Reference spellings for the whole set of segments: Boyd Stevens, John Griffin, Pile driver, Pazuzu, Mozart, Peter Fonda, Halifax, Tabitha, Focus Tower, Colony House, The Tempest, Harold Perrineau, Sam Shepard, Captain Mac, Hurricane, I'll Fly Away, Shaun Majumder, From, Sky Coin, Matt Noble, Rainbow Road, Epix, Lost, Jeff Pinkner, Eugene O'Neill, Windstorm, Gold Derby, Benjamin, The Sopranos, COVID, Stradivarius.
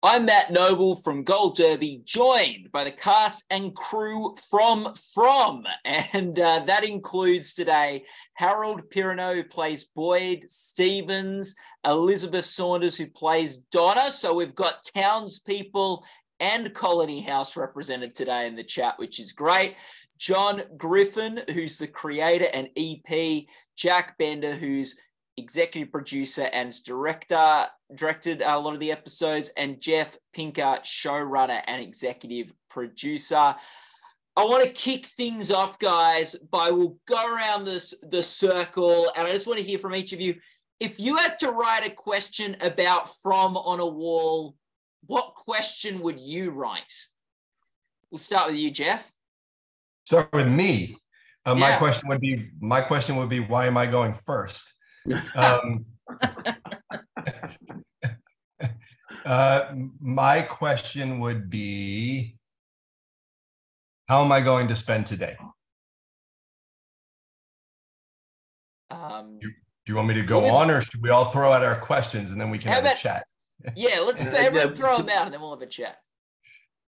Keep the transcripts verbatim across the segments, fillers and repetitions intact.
I'm Matt Noble from Gold Derby, joined by the cast and crew from From. And uh, that includes today Harold Perrineau, who plays Boyd Stevens, Elizabeth Saunders, who plays Donna. So we've got townspeople and Colony House represented today in the chat, which is great. John Griffin, who's the creator and E P, Jack Bender, who's executive producer and director, directed a lot of the episodes, and Jeff Pinkner, showrunner and executive producer. I want to kick things off, guys, by we'll go around this the circle, and I just want to hear from each of you. If you had to write a question about From on a wall, what question would you write? We'll start with you, Jeff. Start with me. Uh, yeah. My question would be, my question would be, why am I going first? um, uh, my question would be, how am I going to spend today? Um, do, do you want me to go on, or should we all throw out our questions and then we can have about, a chat? Yeah, let's everyone throw them out and then we'll have a chat.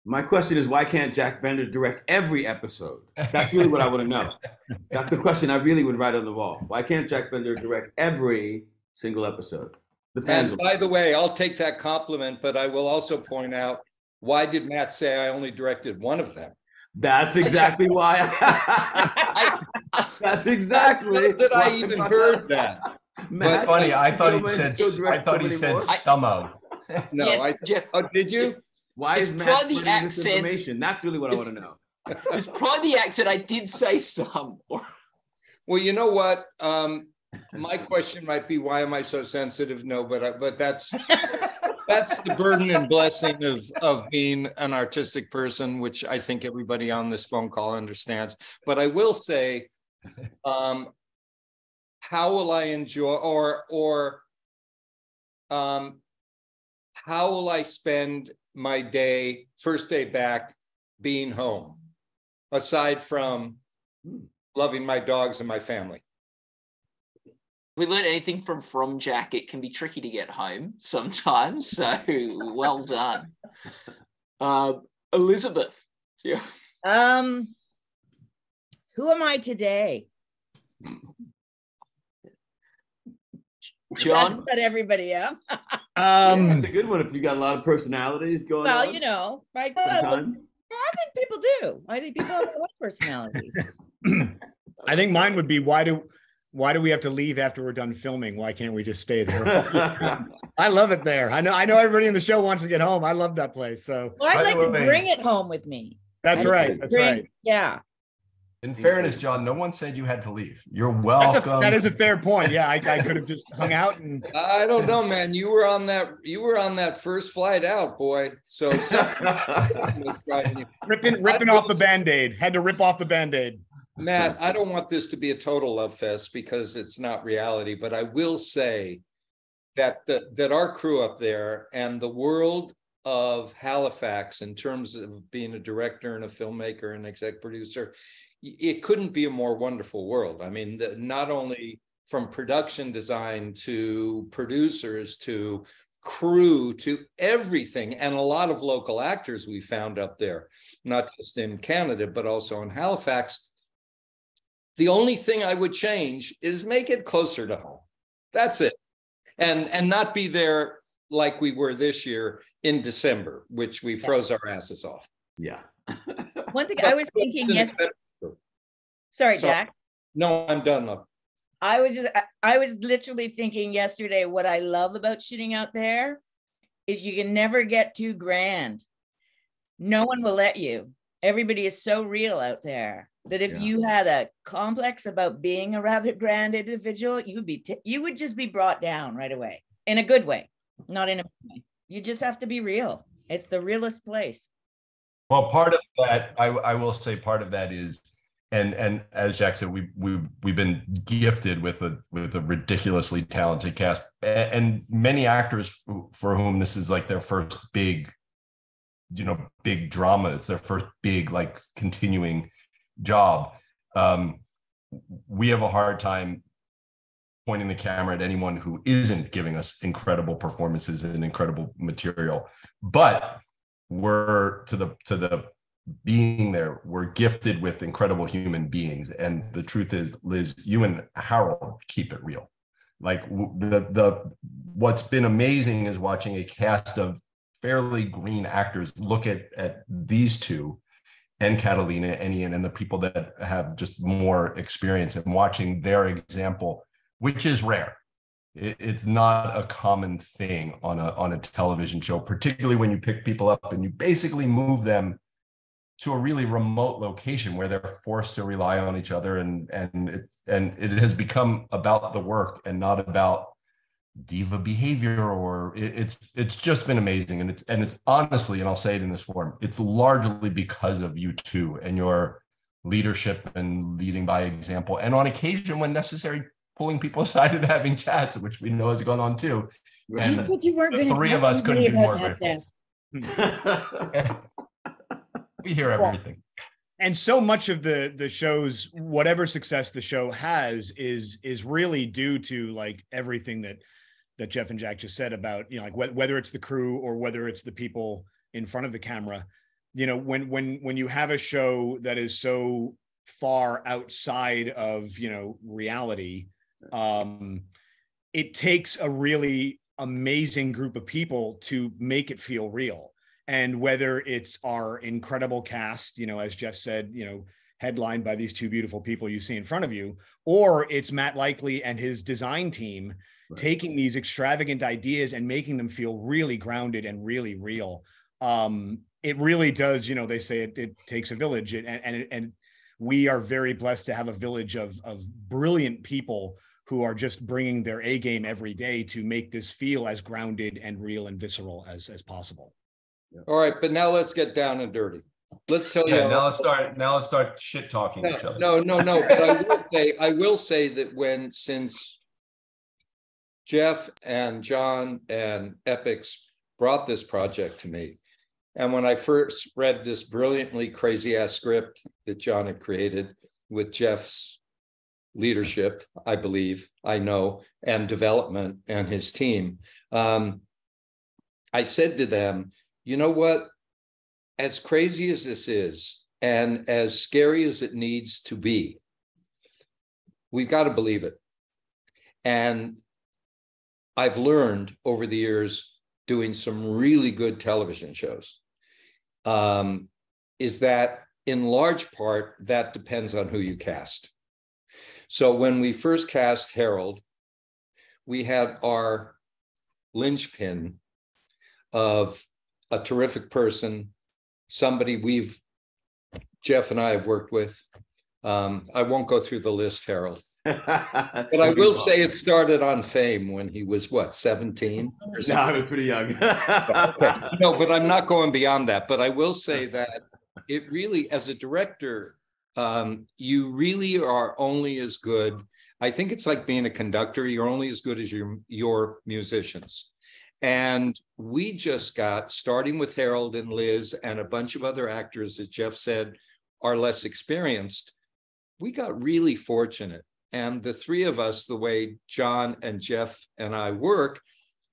My question is, why can't Jack Bender direct every episode? That's really what I want to know. That's the question I really would write on the wall. Why can't Jack Bender direct every single episode? The fans. And by the way, I'll take that compliment, but I will also point out, why did Matt say I only directed one of them? That's exactly why. I, That's exactly. Not that I even heard that. That's funny. I thought he said. I thought he said some of. No, yes, I, Jeff, oh, did you? Why is Matt putting this information? That's really what I want to know. It's probably the accent. I did say some. Well, you know what? Um, my question might be, why am I so sensitive? No, but I, but that's that's the burden and blessing of of being an artistic person, which I think everybody on this phone call understands. But I will say, um, how will I enjoy, or or um, how will I spend my day, first day back, being home, aside from loving my dogs and my family? We learn anything from From Jack, it can be tricky to get home sometimes, so well done. Uh, Elizabeth. Yeah. Um, who am I today? John? Not everybody, yeah. Um, yeah, that's a good one if you got a lot of personalities going well, on. Well, you know, I, I, I think people do. I think people have a lot of personalities. I think mine would be, why do why do we have to leave after we're done filming? Why can't we just stay there? I love it there. I know I know everybody in the show wants to get home. I love that place. So well, I'd like to way, bring it home with me. That's I'd right. That's bring, right. Yeah. In fairness, John, no one said you had to leave. You're welcome. That's a, that is a fair point. Yeah, I, I could have just hung out and. I don't know, man. You were on that. You were on that first flight out, boy. So ripping, ripping off the Band-Aid. Had to rip off the Band-Aid. Matt, I don't want this to be a total love fest because it's not reality. But I will say that the, that our crew up there and the world of Halifax, in terms of being a director and a filmmaker and exec producer, it couldn't be a more wonderful world. I mean, the, not only from production design to producers to crew to everything, and a lot of local actors we found up there, not just in Canada, but also in Halifax. The only thing I would change is make it closer to home. That's it. And, and not be there like we were this year in December, which we froze our asses off. Yeah. One thing I was thinking yesterday. Sorry, so, Jack. No, I'm done, love. I was just, I, I was literally thinking yesterday, what I love about shooting out there is you can never get too grand. No one will let you. Everybody is so real out there that if yeah. you had a complex about being a rather grand individual, you would be, t you would just be brought down right away, in a good way, not in a bad way. You just have to be real. It's the realest place. Well, part of that, I, I will say part of that is, And and as Jack said, we we we've been gifted with a with a ridiculously talented cast, and many actors for whom this is like their first big, you know, big drama. It's their first big like continuing job. Um, we have a hard time pointing the camera at anyone who isn't giving us incredible performances and incredible material. But we're to the to the being there, we're gifted with incredible human beings. And the truth is, Liz, you and Harold keep it real. Like the the what's been amazing is watching a cast of fairly green actors look at at these two and Catalina and Ian and the people that have just more experience, and watching their example, which is rare. It, it's not a common thing on a on a television show, particularly when you pick people up and you basically move them to a really remote location where they're forced to rely on each other, and and it's and it has become about the work and not about diva behavior. Or it, it's it's just been amazing, and it's and it's honestly, and I'll say it in this form, it's largely because of you two and your leadership and leading by example, and on occasion, when necessary, pulling people aside and having chats, which we know has gone on too. And you said you weren't the three of us couldn't be more grateful. We hear everything. And so much of the the show's, whatever success the show has, is is really due to like everything that that Jeff and Jack just said about, you know, like wh whether it's the crew or whether it's the people in front of the camera. You know, when when when you have a show that is so far outside of, you know, reality, um, it takes a really amazing group of people to make it feel real. And whether it's our incredible cast, you know, as Jeff said, you know, headlined by these two beautiful people you see in front of you, or it's Matt Likely and his design team right. taking these extravagant ideas and making them feel really grounded and really real. Um, it really does, you know, they say it, it takes a village, and, and, and we are very blessed to have a village of, of brilliant people who are just bringing their A game every day to make this feel as grounded and real and visceral as, as possible. Yeah. All right, but now let's get down and dirty. Let's tell yeah, you. Now let's start. Now let's start shit talking no, each other. No, no, no. But I will say, I will say that when since Jeff and John and Epix brought this project to me, and when I first read this brilliantly crazy ass script that John had created with Jeff's leadership, I believe, I know, and development and his team, um, I said to them, you know what, as crazy as this is, and as scary as it needs to be, we've got to believe it. And I've learned over the years, doing some really good television shows, um, is that in large part, that depends on who you cast. So when we first cast Harold, we had our linchpin of a terrific person, somebody we've, Jeff and I have worked with. Um, I won't go through the list, Harold. But I will say it started on Fame when he was, what, seventeen? No, I was pretty young. No, but I'm not going beyond that. But I will say that it really, as a director, um, you really are only as good. I think it's like being a conductor. You're only as good as your, your musicians. And we just got, starting with Harold and Liz and a bunch of other actors, as Jeff said, are less experienced, we got really fortunate. And the three of us, the way John and Jeff and I work,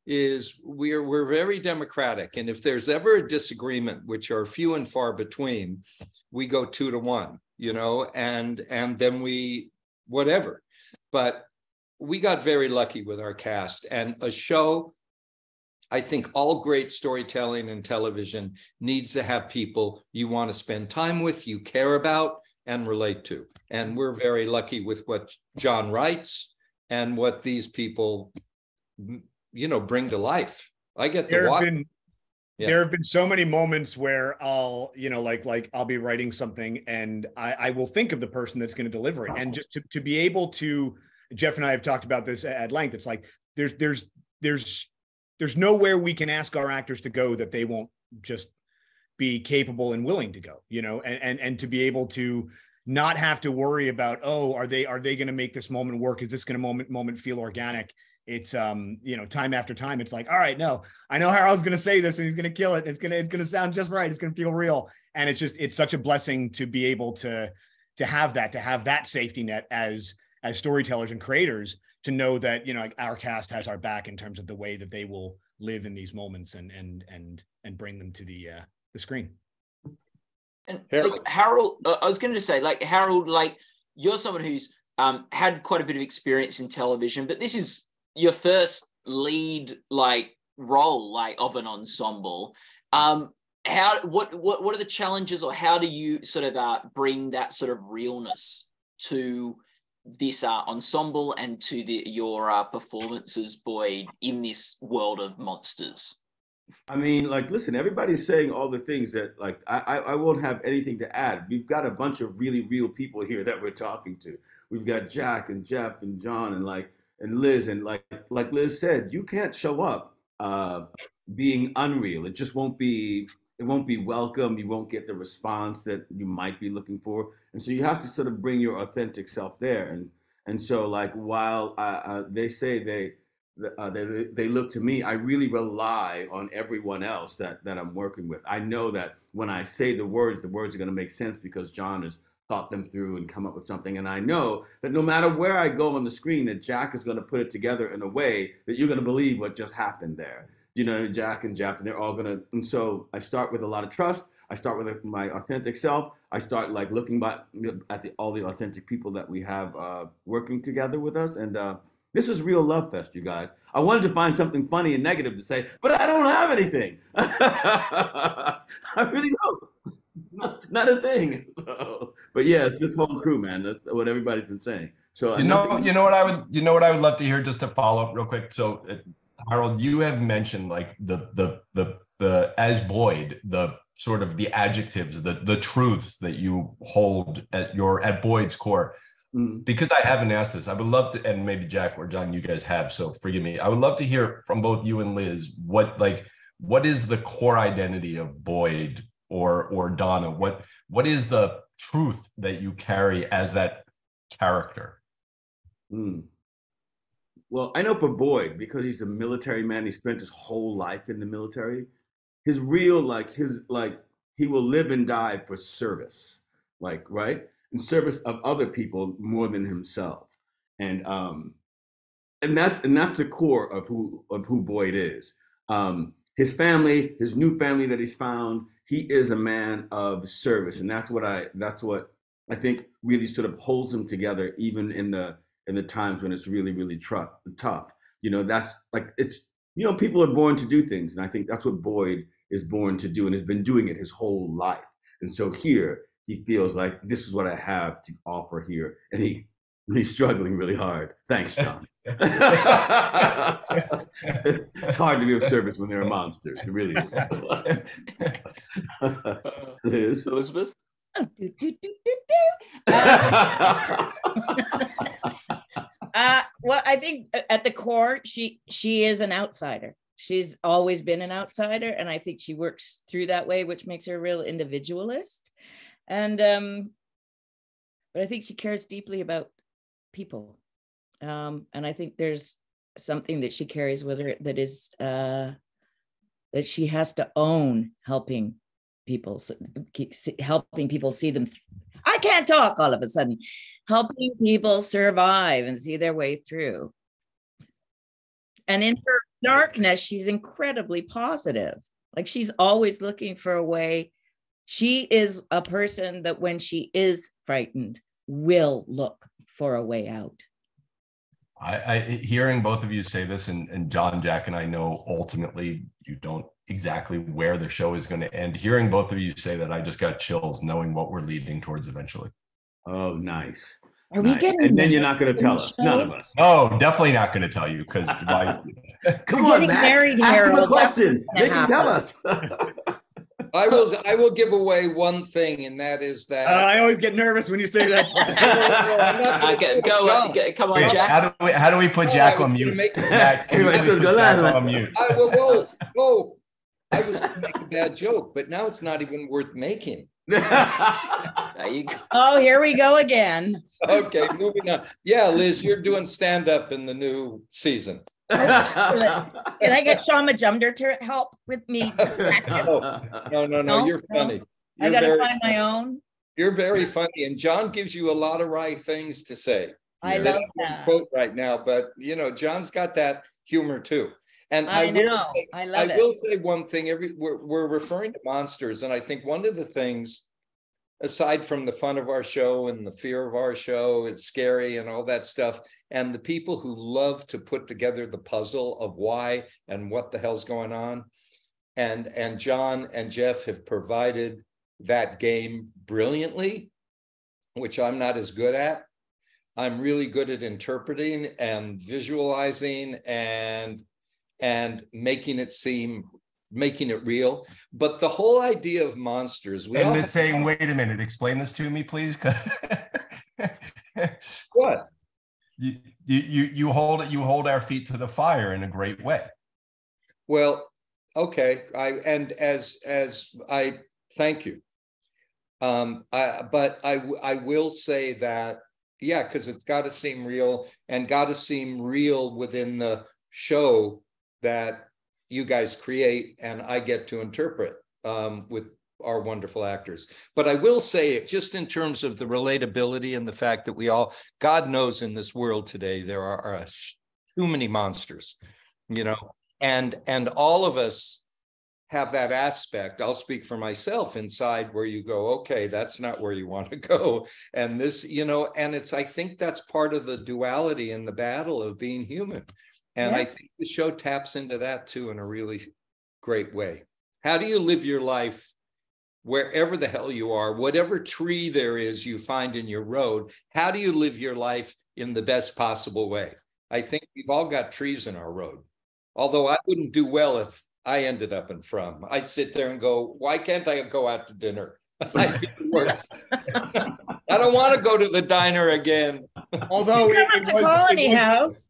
is we're, we're very democratic. And if there's ever a disagreement, which are few and far between, we go two to one, you know, and, and then we, whatever. But we got very lucky with our cast, and a show, I think all great storytelling and television needs to have people you want to spend time with, you care about, and relate to. And we're very lucky with what John writes and what these people, you know, bring to life. I get to watch. Yeah. There have been so many moments where I'll, you know, like, like I'll be writing something and I, I will think of the person that's going to deliver it. And just to, to be able to, Jeff and I have talked about this at length. It's like, there's, there's, there's, There's nowhere we can ask our actors to go that they won't just be capable and willing to go, you know, and and and to be able to not have to worry about, oh, are they are they going to make this moment work? Is this going to moment moment feel organic? It's um, you know, time after time, it's like, all right, no, I know Harold's going to say this and he's going to kill it. It's gonna it's gonna sound just right. It's going to feel real, and it's just it's such a blessing to be able to to have that to have that safety net as as storytellers and creators. to know that, you know, like our cast has our back in terms of the way that they will live in these moments and and and and bring them to the uh, the screen. And Harold, like Harold I was going to say, like Harold, like you're someone who's um, had quite a bit of experience in television, but this is your first lead like role like of an ensemble. Um, how what what what are the challenges, or how do you sort of uh, bring that sort of realness to this uh, ensemble and to the, your uh, performances, Boyd, in this world of monsters? I mean, like, listen, everybody's saying all the things that, like, I, I won't have anything to add. We've got a bunch of really real people here that we're talking to. We've got Jack and Jeff and John and, like, and Liz. And, like, like Liz said, you can't show up uh, being unreal. It just won't be, it won't be welcome. You won't get the response that you might be looking for. And so you have to sort of bring your authentic self there. And, and so, like, while uh, uh, they say they... Uh, they, they look to me, I really rely on everyone else that, that I'm working with. I know that when I say the words, the words are going to make sense because John has thought them through and come up with something. And I know that no matter where I go on the screen, that Jack is going to put it together in a way that you're going to believe what just happened there. You know, Jack and Jeff, and they're all going to. And so I start with a lot of trust. I start with my authentic self. I start like looking by, at the, all the authentic people that we have uh, working together with us. And uh, this is real love fest, you guys. I wanted to find something funny and negative to say, but I don't have anything. I really don't. Not, not a thing. So, but yeah, it's this whole crew, man. That's what everybody's been saying. So you know, you know what I would, you know what I would love to hear, just to follow up real quick. So, uh, Harold, you have mentioned like the the the the as Boyd, the sort of the adjectives, the the truths that you hold at your at Boyd's core. Because I haven't asked this, I would love to, and maybe Jack or John, you guys have, so forgive me. I would love to hear from both you and Liz, what like, what is the core identity of Boyd or or Donna? What what is the truth that you carry as that character? Mm. Well, I know for Boyd, because he's a military man, he spent his whole life in the military. His real like his like he will live and die for service, like right. in service of other people more than himself. And um, and that's and that's the core of who of who Boyd is. Um, his family, his new family that he's found, he is a man of service. And that's what I that's what I think really sort of holds him together, even in the in the times when it's really, really tough. You know, that's like it's you know, people are born to do things. And I think that's what Boyd is born to do and has been doing it his whole life. And so here, he feels like this is what I have to offer here. And he he's struggling really hard. Thanks, John. It's hard to be of service when there are monsters. It really is. Liz? Elizabeth? Uh, uh, well, I think at the core, she she is an outsider. She's always been an outsider. And I think she works through that way, which makes her a real individualist. And, um, but I think she cares deeply about people. Um, and I think there's something that she carries with her that is, uh, that she has to own helping people, so keep see, helping people see them. Th I can't talk all of a sudden, helping people survive and see their way through. And in her darkness, she's incredibly positive. Like she's always looking for a way. She is a person that when she is frightened will look for a way out. I, I hearing both of you say this, and, and John, Jack, and I know ultimately you don't exactly where the show is going to end. Hearing both of you say that, I just got chills knowing what we're leading towards eventually. Oh, nice. Are nice. We getting and then you're not going to tell us. Show? None of us. No, definitely not going to tell you because why? Come on, Matt. Married, ask Harold. Him a question. They can tell us. I will. I will give away one thing, and that is that uh, I always get nervous when you say that. I get, go up, get, come on, Wait, Jack. How do we? How do we put oh, Jack on mute? Make, Jack, we put Jack laugh. on mute. I, whoa, whoa! I was going to make a bad joke, but now it's not even worth making. There you go. Oh, here we go again. Okay, moving on. Yeah, Liz, you're doing stand-up in the new season. Can I get Shaun Majumder to help with me? No, no, no, no, you're funny. You're I gotta find funny. my own. You're very funny, and John gives you a lot of wry things to say. I love that quote right now, but you know, John's got that humor too. And I, I know, will say, I love I it. will say one thing, every we're, we're referring to monsters. And I think one of the things, aside from the fun of our show and the fear of our show, it's scary and all that stuff, and the people who love to put together the puzzle of why and what the hell's going on. And, and John and Jeff have provided that game brilliantly, which I'm not as good at. I'm really good at interpreting and visualizing and and making it seem, making it real. But the whole idea of monsters, we and then saying, wait a minute, explain this to me, please. What? You you you hold it, you hold our feet to the fire in a great way. Well, okay. I and as as I thank you. Um, I, but I I will say that, yeah, because it's got to seem real, and got to seem real within the show that you guys create and I get to interpret um, with our wonderful actors. But I will say it just in terms of the relatability and the fact that we all, God knows in this world today, there are, are too many monsters, you know, and, and all of us have that aspect. I'll speak for myself inside where you go, okay, that's not where you want to go. And this, you know, and it's, I think that's part of the duality and the battle of being human. And yes. I think the show taps into that too in a really great way. How do you live your life wherever the hell you are, whatever tree there is you find in your road, how do you live your life in the best possible way? I think we've all got trees in our road. Although I wouldn't do well if I ended up in From. I'd sit there and go, why can't I go out to dinner? I'd be the worst. I don't want to go to the diner again. Although it, it was, Colony House.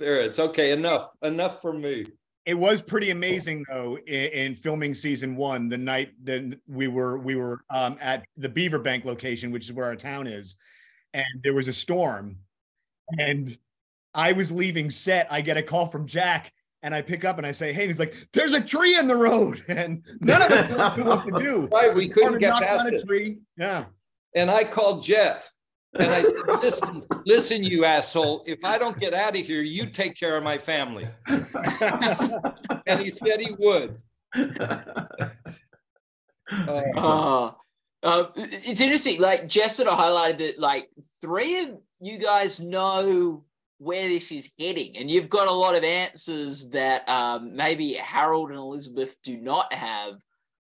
There it's okay. Enough, enough for me. It was pretty amazing though. In, in filming season one, the night that we were we were um, at the Beaver Bank location, which is where our town is, and there was a storm, and I was leaving set. I get a call from Jack, and I pick up and I say, "Hey," and he's like, "There's a tree in the road," and none of us knew what to do. Right, we couldn't get past it. Tree. Yeah, and I called Jeff. And I said, listen, listen, you asshole, if I don't get out of here, you take care of my family. And he said he would. Uh, uh, it's interesting, like Jeff sort of highlighted that like three of you guys know where this is heading, and you've got a lot of answers that um, maybe Harold and Elizabeth do not have.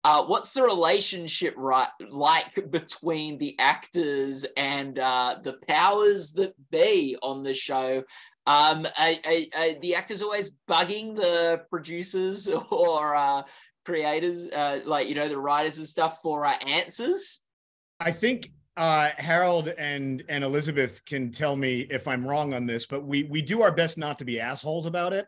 Uh, what's the relationship right, like between the actors and uh, the powers that be on the show? Um, are, are, are the actors always bugging the producers or uh, creators, uh, like, you know, the writers and stuff for uh, answers? I think uh, Harold and, and Elizabeth can tell me if I'm wrong on this, but we, we do our best not to be assholes about it.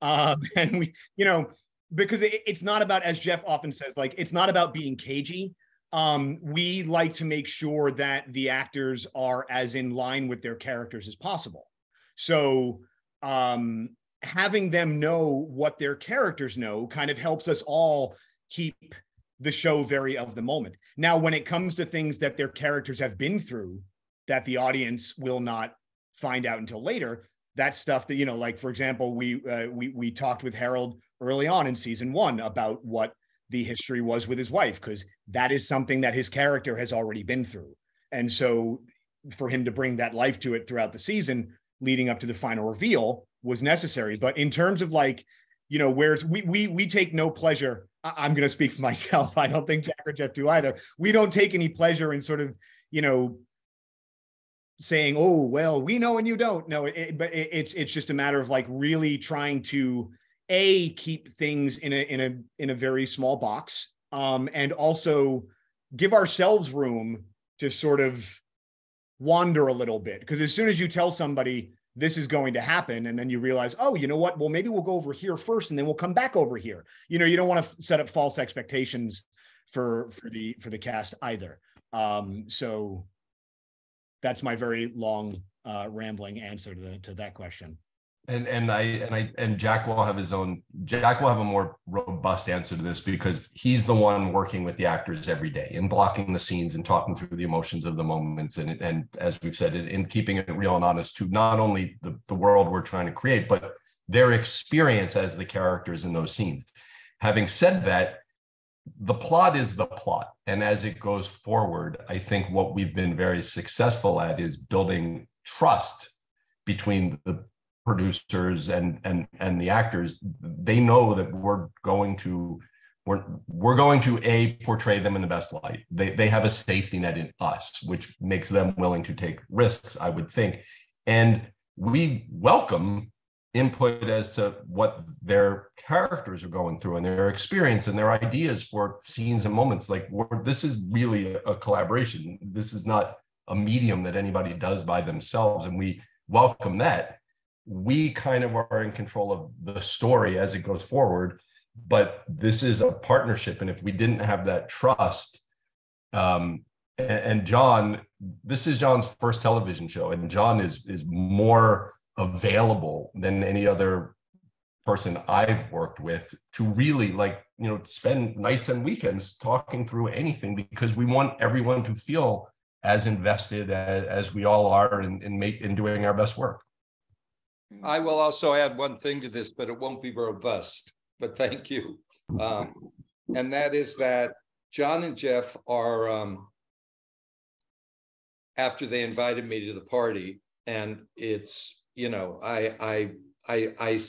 Um, and we, you know, because it's not about, as Jeff often says, like, it's not about being cagey. Um, we like to make sure that the actors are as in line with their characters as possible. So um, having them know what their characters know kind of helps us all keep the show very of the moment. Now, when it comes to things that their characters have been through that the audience will not find out until later, that's stuff that, you know, like, for example, we uh, we we talked with Harold early on in season one about what the history was with his wife, because that is something that his character has already been through. And so for him to bring that life to it throughout the season leading up to the final reveal was necessary. But in terms of like, you know, where's we, we, we take no pleasure. I, I'm going to speak for myself. I don't think Jack or Jeff do either. We don't take any pleasure in sort of, you know, saying, oh, well, we know and you don't know. It, but it, it's, it's just a matter of like really trying to A, keep things in a in a in a very small box, um, and also give ourselves room to sort of wander a little bit. Because as soon as you tell somebody this is going to happen, and then you realize, oh, you know what? Well, maybe we'll go over here first, and then we'll come back over here. You know, you don't want to set up false expectations for for the for the cast either. Um, so that's my very long uh, rambling answer to the, to that question. And and I and I and Jack will have his own. Jack will have a more robust answer to this because he's the one working with the actors every day and blocking the scenes and talking through the emotions of the moments and and as we've said, in keeping it real and honest to not only the, the world we're trying to create, but their experience as the characters in those scenes. Having said that, the plot is the plot, and as it goes forward, I think what we've been very successful at is building trust between the producers and and and the actors. They know that we're going to we're we're going to a portray them in the best light. They they have a safety net in us, which makes them willing to take risks, I would think, and we welcome input as to what their characters are going through and their experience and their ideas for scenes and moments. Like we're, this is really a collaboration. This is not a medium that anybody does by themselves, and we welcome that. We kind of are in control of the story as it goes forward, but this is a partnership. And if we didn't have that trust, um, and, and John, this is John's first television show, and John is is more available than any other person I've worked with to really, like, you know, spend nights and weekends talking through anything, because we want everyone to feel as invested as, as we all are in, in, make, in doing our best work. I will also add one thing to this, but it won't be robust, but thank you. Um, and that is that John and Jeff are, um, after they invited me to the party, and it's, you know, I, I, I, I,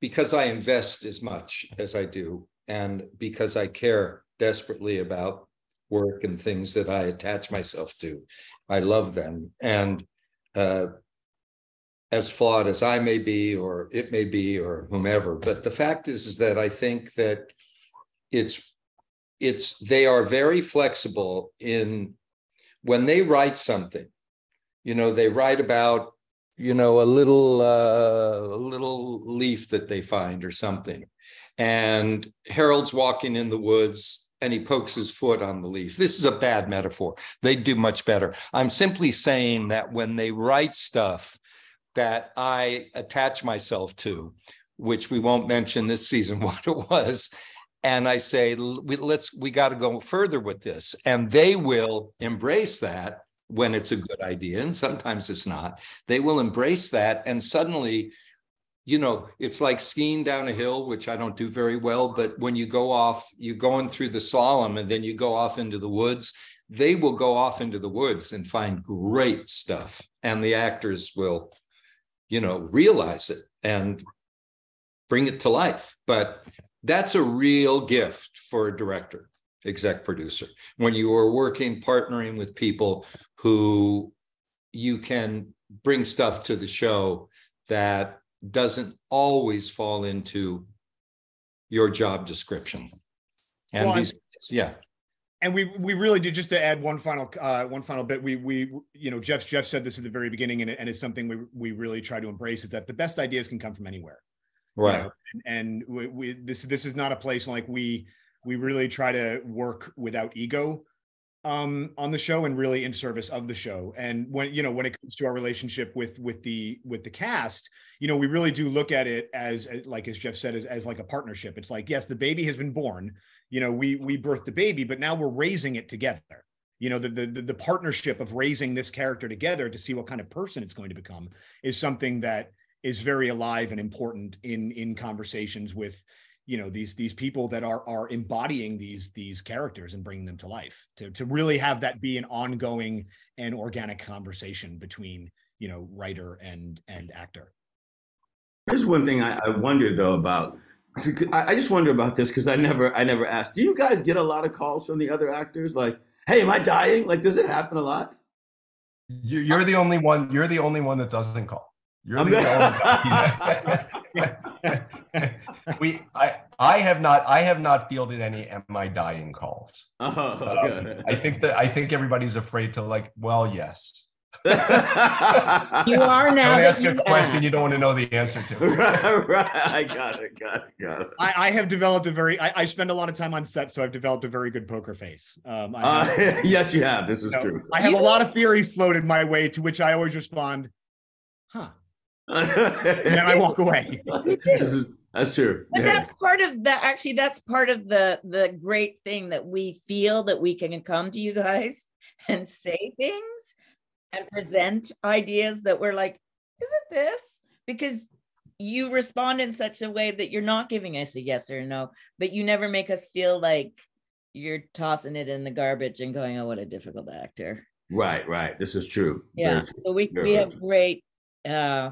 because I invest as much as I do, and because I care desperately about work and things that I attach myself to, I love them. And, uh, as flawed as I may be, or it may be, or whomever. But the fact is, is that I think that it's, it's, they are very flexible in when they write something, you know, they write about, you know, a little, uh, a little leaf that they find or something. And Harold's walking in the woods and he pokes his foot on the leaf. This is a bad metaphor. They do much better. I'm simply saying that when they write stuff that I attach myself to, which we won't mention this season what it was, and I say, we, let's, we got to go further with this, and they will embrace that when it's a good idea, and sometimes it's not. They will embrace that, and suddenly, you know, it's like skiing down a hill, which I don't do very well, but when you go off, you're going through the slalom, and then you go off into the woods. They will go off into the woods and find great stuff, and the actors will, you know, realize it and bring it to life. But that's a real gift for a director, exec producer, when you are working, partnering with people who you can bring stuff to the show that doesn't always fall into your job description. And well, these, yeah. And we we really do, just to add one final uh, one final bit. We we you know Jeff Jeff said this at the very beginning, and, it, and it's something we we really try to embrace, is that the best ideas can come from anywhere, right? You know? And, and we, we this this is not a place, like we we really try to work without ego um, on the show and really in service of the show. And when you know when it comes to our relationship with with the with the cast, you know we really do look at it as, as like as Jeff said, as as like a partnership. It's like, yes, the baby has been born. You know, we we birthed the baby, but now we're raising it together. You know, the, the the partnership of raising this character together to see what kind of person it's going to become is something that is very alive and important in in conversations with, you know, these these people that are are embodying these these characters and bringing them to life. To to really have that be an ongoing and organic conversation between, you know, writer and and actor. Here's one thing I, I wonder though about. I just wonder about this because I never, I never asked. Do you guys get a lot of calls from the other actors? Like, hey, am I dying? Like, does it happen a lot? You, you're I'm, the only one. You're the only one that doesn't call. You're I'm the gonna... only. One. we, I, I have not, I have not fielded any "am I dying" calls. Oh, um, I think that I think everybody's afraid to, like, well, yes. You are now. Don't ask a question you don't want to know the answer to. right, right. I got it. Got it. Got it. I, I have developed a very. I, I spend a lot of time on set, so I've developed a very good poker face. Um, I uh, have, yes, you have. This is so true. I have a lot of theories floated my way, to which I always respond, "Huh." and then I walk away. That's, that's true. But that's part of the, actually, that's part of the, the great thing that we feel that we can come to you guys and say things and present ideas that we're like, isn't this? Because you respond in such a way that you're not giving us a yes or a no, but you never make us feel like you're tossing it in the garbage and going, oh, what a difficult actor. Right, right. This is true. Yeah. True. So we, we have great, uh,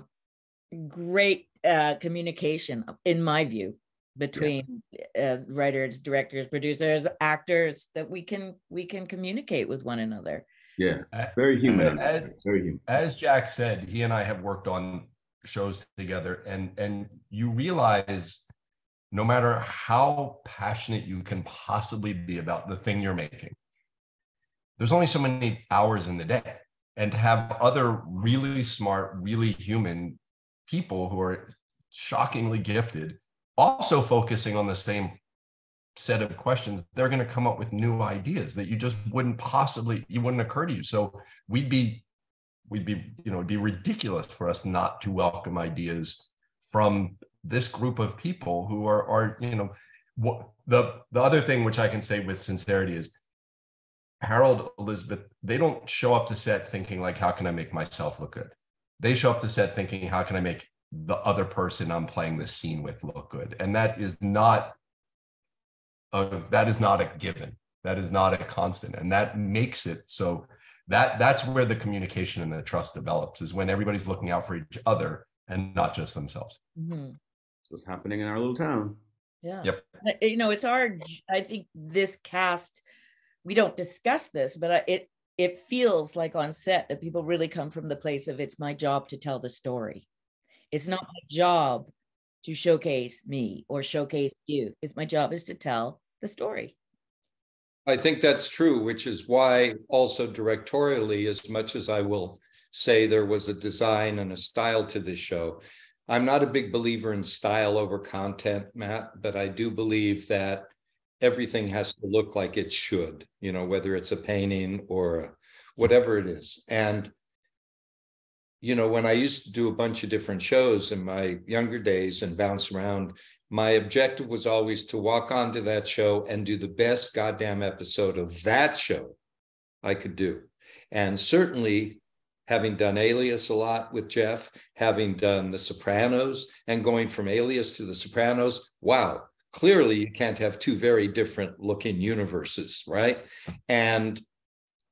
great uh, communication, in my view, between yeah. uh, writers, directors, producers, actors, that we can we can communicate with one another. Yeah, very human. As, very human. As Jack said, he and I have worked on shows together, and and you realize no matter how passionate you can possibly be about the thing you're making, there's only so many hours in the day, and to have other really smart, really human people who are shockingly gifted also focusing on the same set of questions, they're going to come up with new ideas that you just wouldn't possibly, you wouldn't occur to you. So we'd be we'd be, you know, it'd be ridiculous for us not to welcome ideas from this group of people who are, are, you know, what, the, the other thing which I can say with sincerity is Harold, Elizabeth, they don't show up to set thinking like, how can I make myself look good? They show up to set thinking, how can I make the other person I'm playing this scene with look good? And that is not a, that is not a given. That is not a constant. And that makes it so That that's where the communication and the trust develops, is when everybody's looking out for each other and not just themselves. Mm-hmm. That's what's happening in our little town. Yeah. Yep. You know, it's our, I think this cast, we don't discuss this, but it, it feels like on set that people really come from the place of, it's my job to tell the story. It's not my job to showcase me or showcase you. It's my job is to tell the story. I think that's true, which is why also directorially, as much as I will say there was a design and a style to this show, I'm not a big believer in style over content, Matt, but I do believe that everything has to look like it should, you know, whether it's a painting or whatever it is. And, you know, when I used to do a bunch of different shows in my younger days and bounce around, my objective was always to walk onto that show and do the best goddamn episode of that show I could do. And certainly having done Alias a lot with Jeff, having done The Sopranos and going from Alias to The Sopranos, wow, clearly you can't have two very different looking universes, right? And,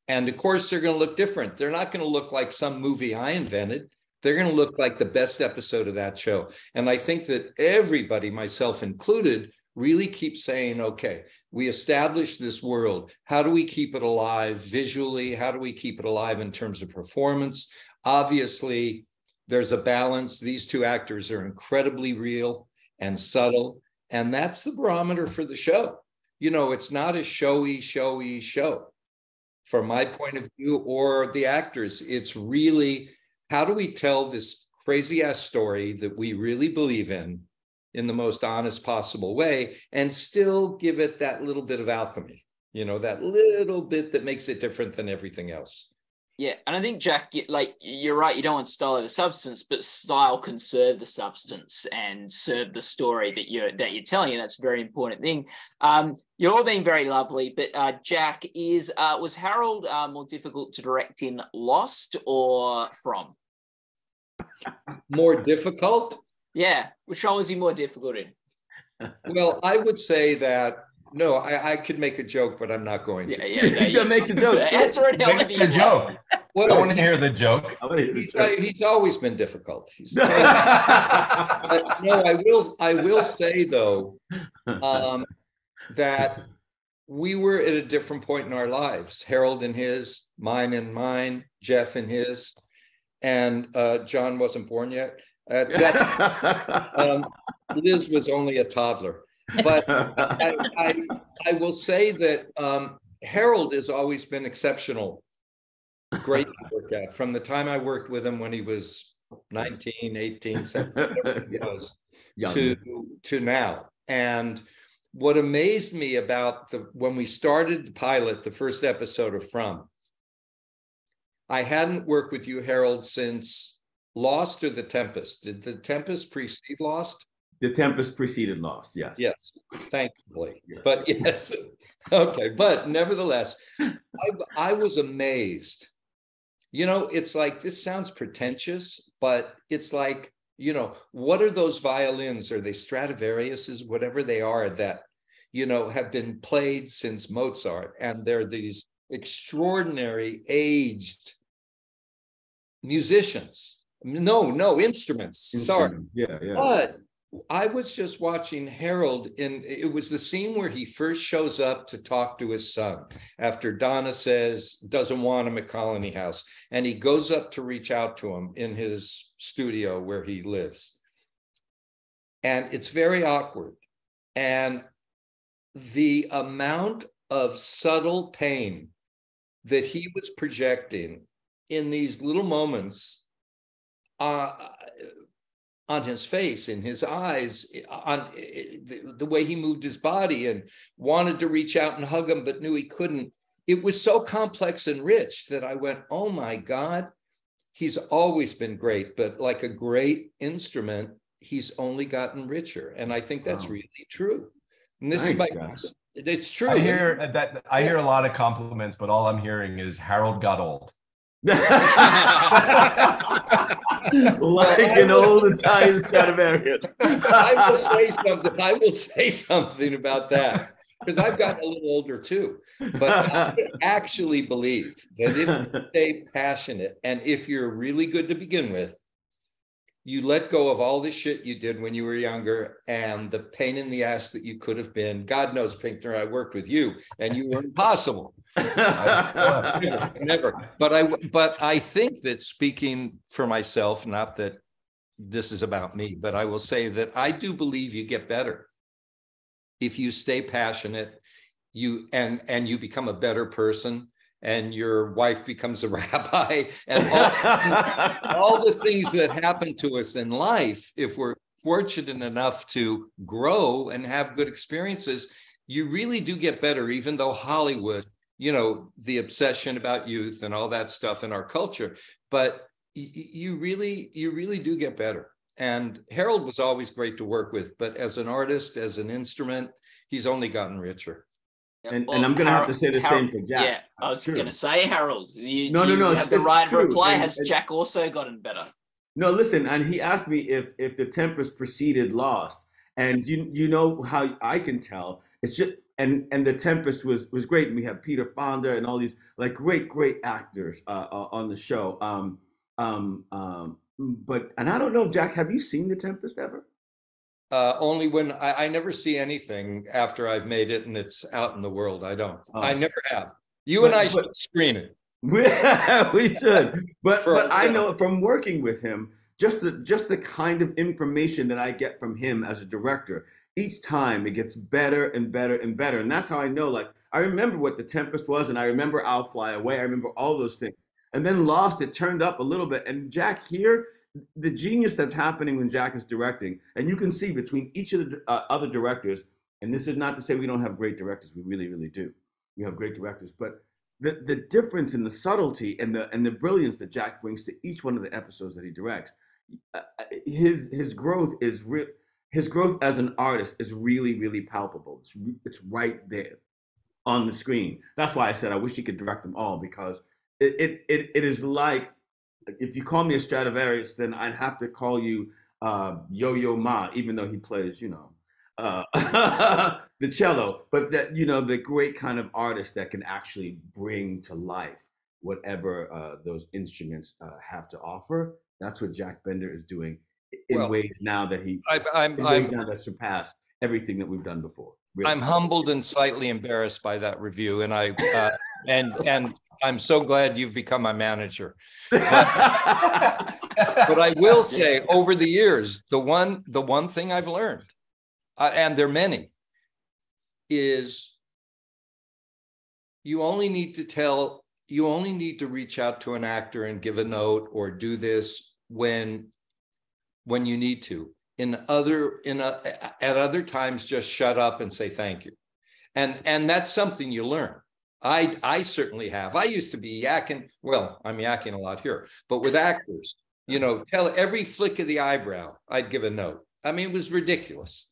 and of course they're gonna look different. They're not gonna look like some movie I invented. They're going to look like the best episode of that show. And I think that everybody, myself included, really keeps saying, okay, we established this world. How do we keep it alive visually? How do we keep it alive in terms of performance? Obviously, there's a balance. These two actors are incredibly real and subtle. And that's the barometer for the show. You know, it's not a showy, showy show from my point of view or the actors. It's really, how do we tell this crazy ass story that we really believe in, in the most honest possible way, and still give it that little bit of alchemy, you know, that little bit that makes it different than everything else. Yeah. And I think, Jack, like, you're right. You don't want style over substance, but style can serve the substance and serve the story that you're, that you're telling. And that's a very important thing. Um, you're all being very lovely, but uh, Jack, is, uh, was Harold uh, more difficult to direct in Lost or From? More difficult? Yeah. Which one was he more difficult in? Well, I would say that, no, I, I could make a joke, but I'm not going to. Yeah, yeah, yeah. Make a joke. Answer it. Make the joke. Well, I want to hear the joke. He's, he's always been difficult. He's always, but, no, I will. I will say though um, that we were at a different point in our lives. Harold and his, mine and mine, Jeff and his, and uh, John wasn't born yet. Uh, that's um, Liz was only a toddler. But I, I, I will say that um, Harold has always been exceptional, great to work at. From the time I worked with him when he was nineteen, eighteen, seventeen, whatever he was, to, to now. And what amazed me about the when we started the pilot, the first episode of From, I hadn't worked with you, Harold, since Lost or The Tempest? Did The Tempest precede Lost? The Tempest preceded Lost, yes. Yes, thankfully, yes. But yes, okay. But nevertheless, I, I was amazed. You know, it's like, this sounds pretentious, but it's like, you know, what are those violins? Are they Stradivariuses, whatever they are, that, you know, have been played since Mozart? And they're these extraordinary aged musicians. No, no, instruments, Instrument. sorry. Yeah, yeah. But I was just watching Harold, and it was the scene where he first shows up to talk to his son after Donna says doesn't want him at Colony House, and he goes up to reach out to him in his studio where he lives, and it's very awkward, and the amount of subtle pain that he was projecting in these little moments, uh, on his face, in his eyes, on the, the way he moved his body and wanted to reach out and hug him, but knew he couldn't. It was so complex and rich that I went, oh my God, he's always been great, but like a great instrument, he's only gotten richer. And I think that's wow. really true. And this Thank is my, it's true. I hear that. I hear a lot of compliments, but all I'm hearing is Harold got old. Like an old Italian Stradivarius. I will say something. I will say something about that, because I've gotten a little older too. But I actually believe that if you stay passionate and if you're really good to begin with, you let go of all the shit you did when you were younger and the pain in the ass that you could have been. God knows, Pinkner, I worked with you, and you were impossible. Never, never. But I, but I think that, speaking for myself, not that this is about me, but I will say that I do believe you get better if you stay passionate. You and and you become a better person, and your wife becomes a rabbi, and all, all the things that happen to us in life, if we're fortunate enough to grow and have good experiences, you really do get better. Even though Hollywood, you know, the obsession about youth and all that stuff in our culture, but you really, you really do get better. And Harold was always great to work with, but as an artist, as an instrument, he's only gotten richer. And, well, and I'm going to have to say the Harold, same for Jack. Yeah, That's I was going to say Harold. You, no, you no, no, have the right true. reply. And, Has and, Jack also gotten better? No, listen, and he asked me if if The Tempest preceded Lost, and you you know how I can tell. It's just. And, and The Tempest was, was great. And we have Peter Fonda and all these like great, great actors uh, uh, on the show. Um, um, um, but, and I don't know, Jack, have you seen The Tempest ever? Uh, only when, I, I never see anything after I've made it and it's out in the world. I don't, oh. I never have. You but, and I but, should screen it. We, we should, but, but I know from working with him, just the, just the kind of information that I get from him as a director. Each time it gets better and better and better. And that's how I know, like, I remember what The Tempest was, and I remember I'll Fly Away. I remember all those things. And then Lost, it turned up a little bit. And Jack here, the genius that's happening when Jack is directing, and you can see between each of the uh, other directors, and this is not to say we don't have great directors. We really, really do. We have great directors. But the, the difference in the subtlety and the, and the brilliance that Jack brings to each one of the episodes that he directs, uh, his, his growth is real. His growth as an artist is really, really palpable. It's, it's right there on the screen. That's why I said I wish he could direct them all, because it, it, it, it is like, if you call me a Stradivarius, then I'd have to call you uh, Yo-Yo Ma, even though he plays, you know, uh, the cello. But that, you know, the great kind of artist that can actually bring to life whatever uh, those instruments uh, have to offer. That's what Jack Bender is doing. In well, ways now that he, I, I'm, in ways I'm, now that surpassed everything that we've done before. Really. I'm humbled and slightly embarrassed by that review, and I uh, and and I'm so glad you've become my manager. But, but I will say, over the years, the one the one thing I've learned, uh, and there are many, is you only need to tell, you only need to reach out to an actor and give a note or do this when. when you need to. In other, in a, at other times, just shut up and say thank you. And, and that's something you learn. I, I certainly have. I used to be yakking. Well, I'm yakking a lot here, but with actors, you know, tell every flick of the eyebrow, I'd give a note. I mean, it was ridiculous.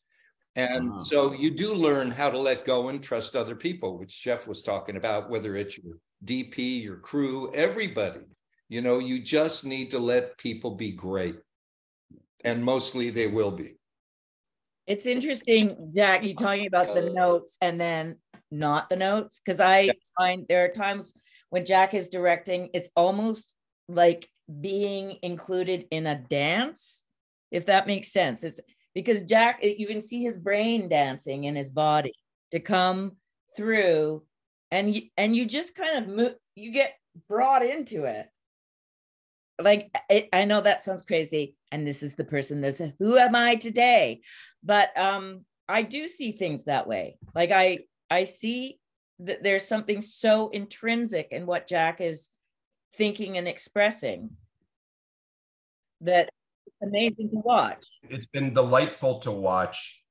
And wow. So you do learn how to let go and trust other people, which Jeff was talking about, whether it's your D P, your crew, everybody. You know, you just need to let people be great. And mostly they will be. It's interesting, Jack, you talking about the notes and then not the notes, because I yeah. find there are times when Jack is directing, it's almost like being included in a dance, if that makes sense. It's because Jack, you can see his brain dancing in his body to come through, and you, and you just kind of move, you get brought into it. Like, it, I know that sounds crazy, and this is the person that says, who am I today? But um, I do see things that way. Like, I, I see that there's something so intrinsic in what Jack is thinking and expressing that it's amazing to watch. It's been delightful to watch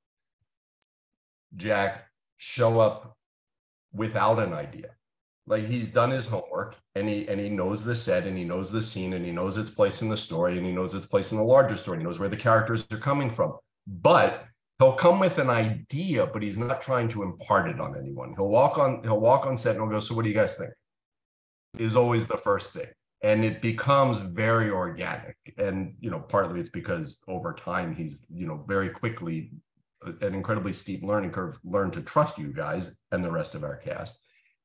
Jack show up without an idea. Like, he's done his homework, and he and he knows the set, and he knows the scene, and he knows its place in the story, and he knows its place in the larger story. He knows where the characters are coming from. But he'll come with an idea, but he's not trying to impart it on anyone. He'll walk on, he'll walk on set and he'll go, so what do you guys think? Is always the first thing. And it becomes very organic. And, you know, partly it's because over time he's, you know, very quickly, an incredibly steep learning curve, learned to trust you guys and the rest of our cast.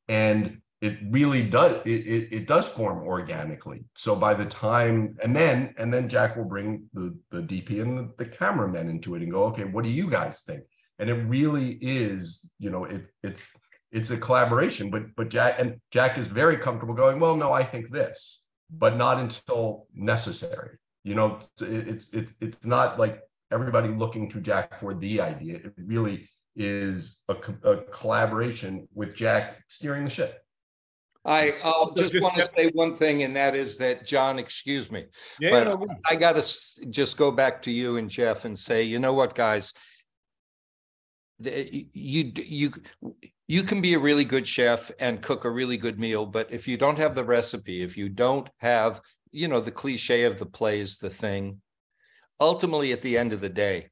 And it really does, it, it, it does form organically. So by the time, and then and then Jack will bring the, the D P and the, the cameraman into it and go, okay, what do you guys think? And it really is, you know, it, it's it's a collaboration, but but Jack and Jack is very comfortable going, well, no, I think this, but not until necessary. You know, it, it's it's it's not like everybody looking to Jack for the idea. It really is a, a collaboration with Jack steering the ship. I, I'll so just, just want to say one thing, and that is that, John, excuse me, yeah, but no, no. I got to just go back to you and Jeff and say, you know what, guys, you, you, you can be a really good chef and cook a really good meal, but if you don't have the recipe, if you don't have, you know, the cliche of the plays, the thing, ultimately, at the end of the day,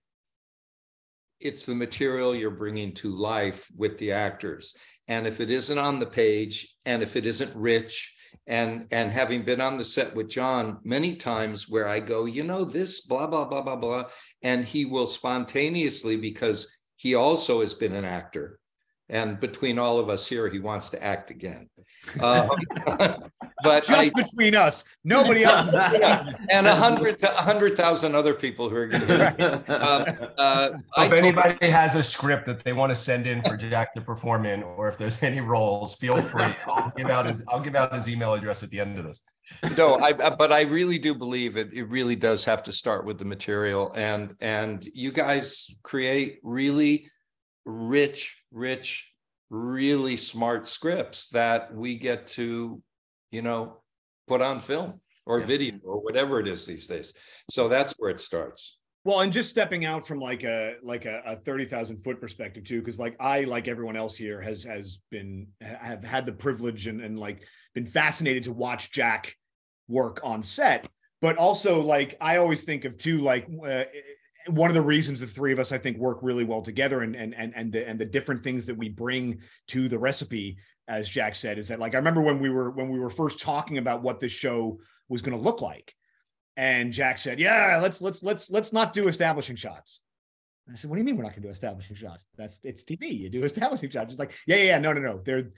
it's the material you're bringing to life with the actors. And if it isn't on the page, and if it isn't rich, and, and having been on the set with John many times where I go, you know, this blah, blah, blah, blah, blah, and he will spontaneously, because he also has been an actor. And between all of us here, he wants to act again. Uh, but Just I, between us, nobody else. And one hundred thousand other people who are going to do it. Uh, uh, if anybody you, has a script that they want to send in for Jack to perform in, or if there's any roles, feel free. I'll give out his, I'll give out his email address at the end of this. No, I, but I really do believe it. It really does have to start with the material. And, and you guys create really rich, rich, really smart scripts that we get to, you know, put on film or yeah. video or whatever it is these days. So that's where it starts. Well, and just stepping out from like a like a, a thirty thousand foot perspective too, because like I, like everyone else here, has has been have had the privilege and, and like been fascinated to watch Jack work on set, but also like I always think of too, like uh, one of the reasons the three of us, I think, work really well together, and and and and the and the different things that we bring to the recipe, as Jack said, is that like I remember when we were when we were first talking about what this show was going to look like, and Jack said, "Yeah, let's let's let's let's not do establishing shots." And I said, "What do you mean we're not going to do establishing shots? That's it's T V. You do establishing shots." It's like, "Yeah, yeah, yeah, no, no, no. They're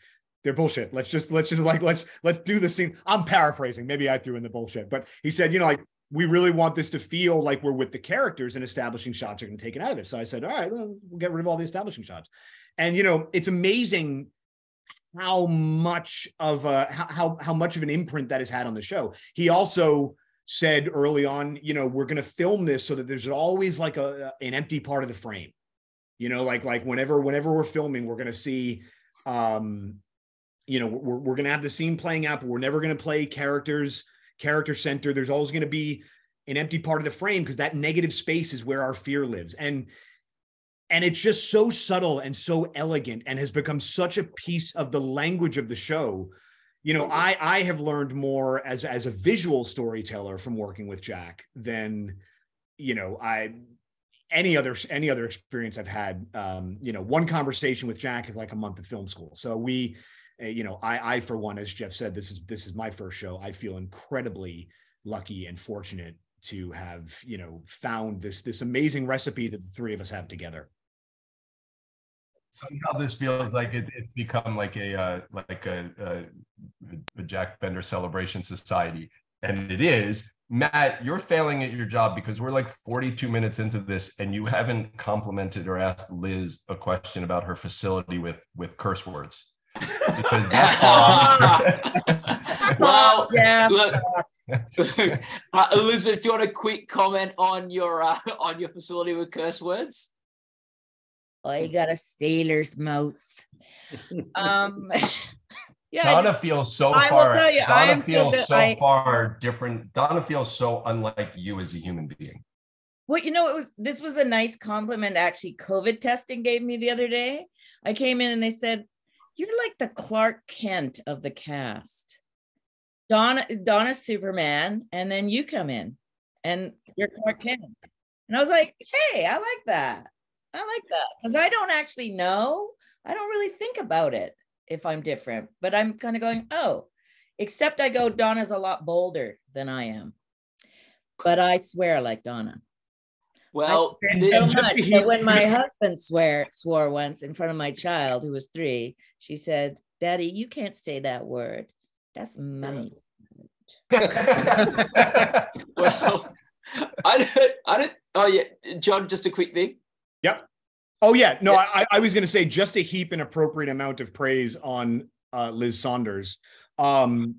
they're bullshit. Let's just let's just like let's let's do the scene." I'm paraphrasing. Maybe I threw in the bullshit, but he said, "You know, like." We really want this to feel like we're with the characters, and establishing shots are going to take it out of it. So I said, all right, well, we'll get rid of all the establishing shots. And, you know, it's amazing how much of a, how, how much of an imprint that has had on the show. He also said early on, you know, we're going to film this so that there's always like a, an empty part of the frame, you know, like, like whenever, whenever we're filming, we're going to see, um, you know, we're, we're going to have the scene playing out, but we're never going to play characters character center. There's always going to be an empty part of the frame, because that negative space is where our fear lives. And, and it's just so subtle and so elegant, and has become such a piece of the language of the show you know, I I have learned more as as a visual storyteller from working with Jack than, you know, I any other any other experience I've had. Um, you know, one conversation with Jack is like a month of film school. So we, uh, you know, I I for one, as Jeff said, this is this is my first show. I feel incredibly lucky and fortunate to have, you know, found this this amazing recipe that the three of us have together. Somehow this feels like it, it's become like a uh, like a, a, a Jack Bender Celebration Society, and it is. Matt, you're failing at your job because we're like forty-two minutes into this, and you haven't complimented or asked Liz a question about her facility with with curse words. Because that's well, yeah. Look, uh, Elizabeth, do you want a quick comment on your uh, on your facility with curse words? Oh, you got a sailor's mouth. Um, yeah, Donna just, feels so I far. Tell you, Donna I feels so I, far different. Donna feels so unlike you as a human being. Well, you know, it was this was a nice compliment actually. COVID testing gave me the other day. I came in and they said, "You're like the Clark Kent of the cast. Donna, Donna's Superman, and then you come in, and you're Clark Kent." And I was like, "Hey, I like that." I like that because I don't actually know. I don't really think about it if I'm different, but I'm kind of going, oh, except I go, Donna's a lot bolder than I am. But I swear like Donna. Well, I swear so much that when my husband swear, swore once in front of my child, who was three, she said, "Daddy, you can't say that word. That's mommy's word." Well, I don't, I don't, oh yeah, John, just a quick thing. Yep. Oh, yeah. No, yeah. I, I was going to say just to heap an appropriate amount of praise on uh, Liz Saunders. Um,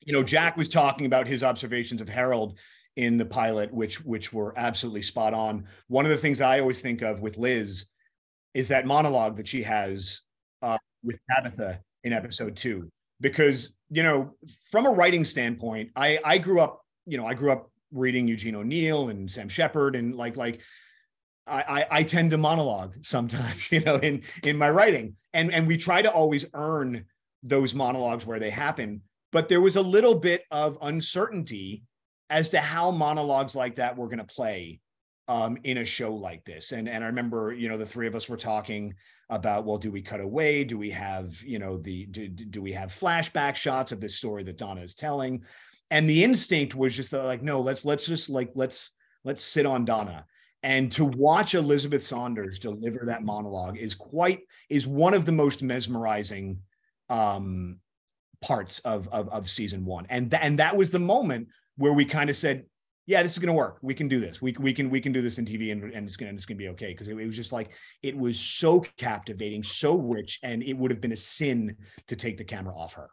you know, Jack was talking about his observations of Harold in the pilot, which which were absolutely spot on. One of the things I always think of with Liz is that monologue that she has uh, with Tabitha in episode two, because, you know, from a writing standpoint, I, I grew up, you know, I grew up reading Eugene O'Neill and Sam Shepard and like like. I, I tend to monologue sometimes, you know, in, in my writing. And, and we try to always earn those monologues where they happen. But there was a little bit of uncertainty as to how monologues like that were going to play um, in a show like this. And, and I remember, you know, the three of us were talking about, well, do we cut away? Do we have, you know, the do, do we have flashback shots of this story that Donna is telling? And the instinct was just like, no, let's let's just like, let's let's sit on Donna. And to watch Elizabeth Saunders deliver that monologue is quite is one of the most mesmerizing um, parts of, of of season one. And th and that was the moment where we kind of said, "Yeah, this is going to work. We can do this. We we can we can do this in T V, and, and it's going it's going to be okay." Because it, it was just like it was so captivating, so rich, and it would have been a sin to take the camera off her.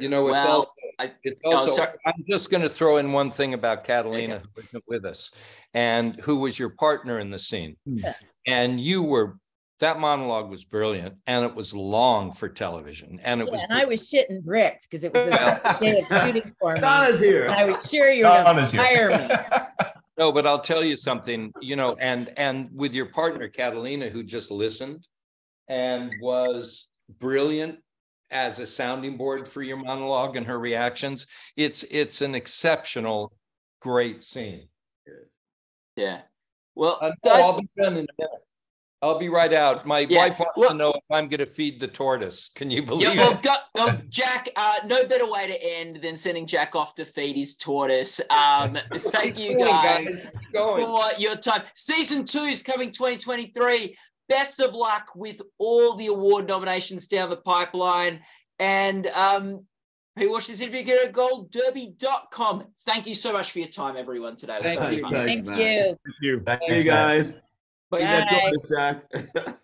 You know, it's well, also, I, it's also oh, I'm just going to throw in one thing about Catalina, okay, who isn't with us, and who was your partner in the scene. Yeah. And you were, that monologue was brilliant, and it was long for television. And it yeah, was. And I was shitting bricks because it was a day of shooting for me. Donna's here. And I was sure you were going to hire me. No, but I'll tell you something, you know, and, and with your partner, Catalina, who just listened and was brilliant as a sounding board for your monologue and her reactions, it's it's an exceptional, great scene. Yeah. Well, uh, no, I'll be done in a minute. I'll be right out. My yeah. wife wants well, to know if I'm going to feed the tortoise. Can you believe yeah, well, it? Go, well, Jack, uh, no better way to end than sending Jack off to feed his tortoise. Um, thank you guys, guys. for your time. Season two is coming twenty twenty-three. Best of luck with all the award nominations down the pipeline. And um, who watched this interview, go to gold derby dot com. Thank you so much for your time, everyone, today. It was so much fun. Thank you. Thank you. Thank you, guys. Bye.